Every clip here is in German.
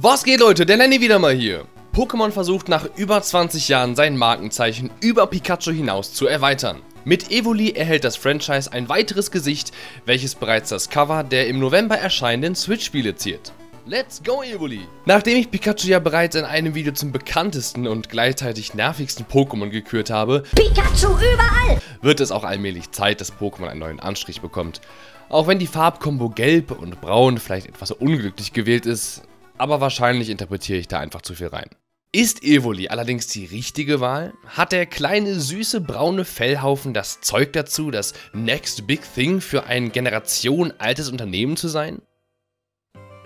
Was geht, Leute? Der Nanny wieder mal hier. Pokémon versucht nach über 20 Jahren sein Markenzeichen über Pikachu hinaus zu erweitern. Mit Evoli erhält das Franchise ein weiteres Gesicht, welches bereits das Cover der im November erscheinenden Switch-Spiele ziert. Let's go, Evoli! Nachdem ich Pikachu ja bereits in einem Video zum bekanntesten und gleichzeitig nervigsten Pokémon gekürt habe, Pikachu überall, wird es auch allmählich Zeit, dass Pokémon einen neuen Anstrich bekommt. Auch wenn die Farbkombo Gelb und Braun vielleicht etwas unglücklich gewählt ist, aber wahrscheinlich interpretiere ich da einfach zu viel rein. Ist Evoli allerdings die richtige Wahl? Hat der kleine, süße, braune Fellhaufen das Zeug dazu, das Next Big Thing für ein generationaltes Unternehmen zu sein?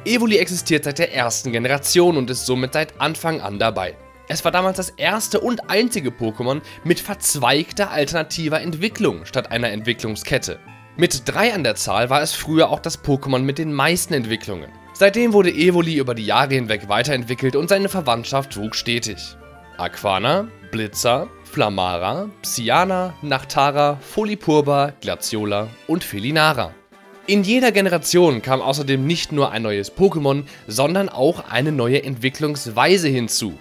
Evoli existiert seit der ersten Generation und ist somit seit Anfang an dabei. Es war damals das erste und einzige Pokémon mit verzweigter alternativer Entwicklung statt einer Entwicklungskette. Mit 3 an der Zahl war es früher auch das Pokémon mit den meisten Entwicklungen. Seitdem wurde Evoli über die Jahre hinweg weiterentwickelt und seine Verwandtschaft wuchs stetig. Aquana, Blitzer, Flamara, Psiana, Nachtara, Folipurba, Glaciola und Felinara. In jeder Generation kam außerdem nicht nur ein neues Pokémon, sondern auch eine neue Entwicklungsweise hinzu.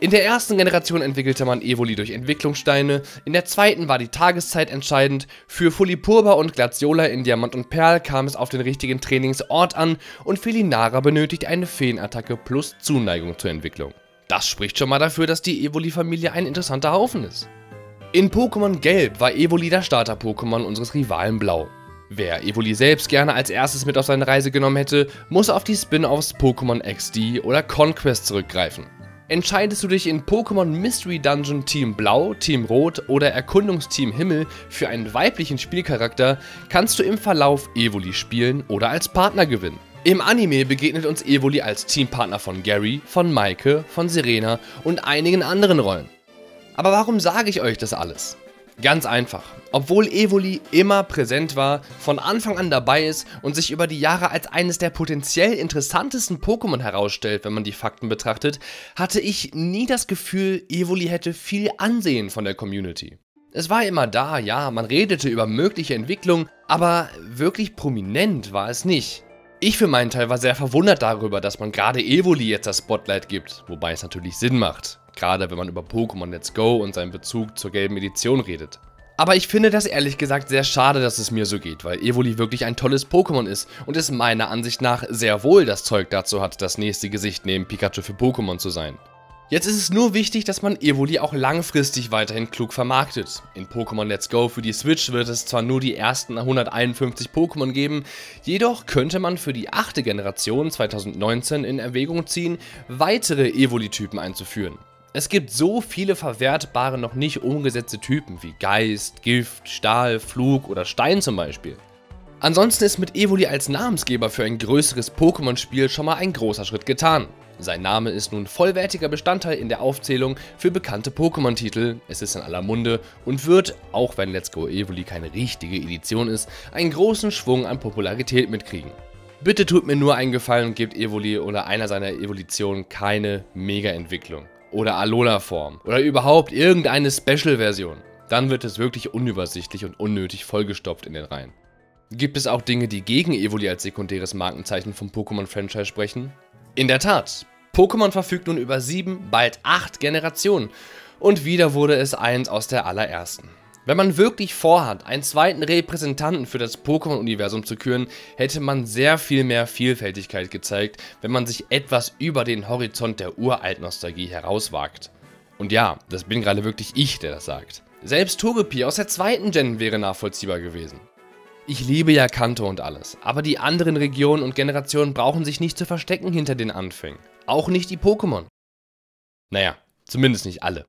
In der ersten Generation entwickelte man Evoli durch Entwicklungssteine, in der zweiten war die Tageszeit entscheidend, für Folipurba und Glaciola in Diamant und Perl kam es auf den richtigen Trainingsort an und Felinara benötigt eine Feenattacke plus Zuneigung zur Entwicklung. Das spricht schon mal dafür, dass die Evoli-Familie ein interessanter Haufen ist. In Pokémon Gelb war Evoli das Starter-Pokémon unseres Rivalen Blau. Wer Evoli selbst gerne als erstes mit auf seine Reise genommen hätte, muss auf die Spin-offs Pokémon XD oder Conquest zurückgreifen. Entscheidest du dich in Pokémon Mystery Dungeon Team Blau, Team Rot oder Erkundungsteam Himmel für einen weiblichen Spielcharakter, kannst du im Verlauf Evoli spielen oder als Partner gewinnen. Im Anime begegnet uns Evoli als Teampartner von Gary, von Maike, von Serena und einigen anderen Rollen. Aber warum sage ich euch das alles? Ganz einfach. Obwohl Evoli immer präsent war, von Anfang an dabei ist und sich über die Jahre als eines der potenziell interessantesten Pokémon herausstellt, wenn man die Fakten betrachtet, hatte ich nie das Gefühl, Evoli hätte viel Ansehen von der Community. Es war immer da, ja, man redete über mögliche Entwicklung, aber wirklich prominent war es nicht. Ich für meinen Teil war sehr verwundert darüber, dass man gerade Evoli jetzt das Spotlight gibt, wobei es natürlich Sinn macht, gerade wenn man über Pokémon Let's Go und seinen Bezug zur gelben Edition redet. Aber ich finde das ehrlich gesagt sehr schade, dass es mir so geht, weil Evoli wirklich ein tolles Pokémon ist und es meiner Ansicht nach sehr wohl das Zeug dazu hat, das nächste Gesicht neben Pikachu für Pokémon zu sein. Jetzt ist es nur wichtig, dass man Evoli auch langfristig weiterhin klug vermarktet. In Pokémon Let's Go für die Switch wird es zwar nur die ersten 151 Pokémon geben, jedoch könnte man für die 8. Generation 2019 in Erwägung ziehen, weitere Evoli-Typen einzuführen. Es gibt so viele verwertbare, noch nicht umgesetzte Typen wie Geist, Gift, Stahl, Flug oder Stein zum Beispiel. Ansonsten ist mit Evoli als Namensgeber für ein größeres Pokémon-Spiel schon mal ein großer Schritt getan. Sein Name ist nun vollwertiger Bestandteil in der Aufzählung für bekannte Pokémon-Titel, es ist in aller Munde und wird, auch wenn Let's Go Evoli keine richtige Edition ist, einen großen Schwung an Popularität mitkriegen. Bitte tut mir nur einen Gefallen und gebt Evoli oder einer seiner Evolutionen keine Mega-Entwicklung oder Alola-Form oder überhaupt irgendeine Special-Version. Dann wird es wirklich unübersichtlich und unnötig vollgestopft in den Reihen. Gibt es auch Dinge, die gegen Evoli als sekundäres Markenzeichen vom Pokémon-Franchise sprechen? In der Tat, Pokémon verfügt nun über 7, bald 8 Generationen und wieder wurde es eins aus der allerersten. Wenn man wirklich vorhat, einen zweiten Repräsentanten für das Pokémon-Universum zu küren, hätte man sehr viel mehr Vielfältigkeit gezeigt, wenn man sich etwas über den Horizont der Uralt-Nostalgie herauswagt. Und ja, das bin gerade wirklich ich, der das sagt. Selbst Togepi aus der 2. Gen wäre nachvollziehbar gewesen. Ich liebe ja Kanto und alles, aber die anderen Regionen und Generationen brauchen sich nicht zu verstecken hinter den Anfängen. Auch nicht die Pokémon. Naja, zumindest nicht alle.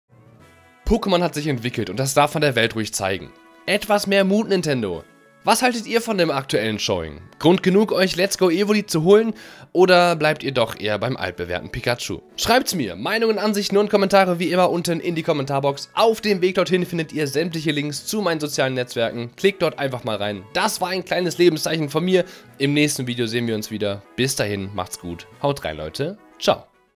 Pokémon hat sich entwickelt und das darf man der Welt ruhig zeigen. Etwas mehr Mut, Nintendo! Was haltet ihr von dem aktuellen Showing? Grund genug, euch Let's Go Evoli zu holen? Oder bleibt ihr doch eher beim altbewährten Pikachu? Schreibt's mir! Meinungen, Ansichten und Kommentare wie immer unten in die Kommentarbox. Auf dem Weg dorthin findet ihr sämtliche Links zu meinen sozialen Netzwerken. Klickt dort einfach mal rein. Das war ein kleines Lebenszeichen von mir. Im nächsten Video sehen wir uns wieder. Bis dahin, macht's gut. Haut rein, Leute. Ciao.